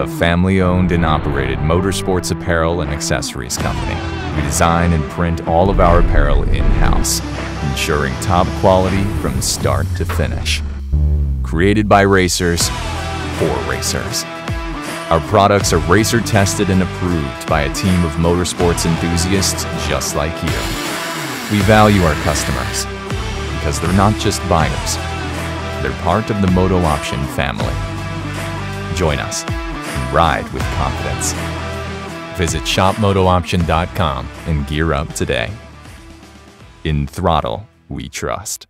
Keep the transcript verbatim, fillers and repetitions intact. a family-owned and operated motorsports apparel and accessories company. We design and print all of our apparel in-house, ensuring top quality from start to finish. Created by racers, for racers. Our products are racer-tested and approved by a team of motorsports enthusiasts just like you. We value our customers because they're not just buyers. They're part of the Moto Option family. Join us and ride with confidence. Visit shop moto option dot com and gear up today. In throttle, we trust.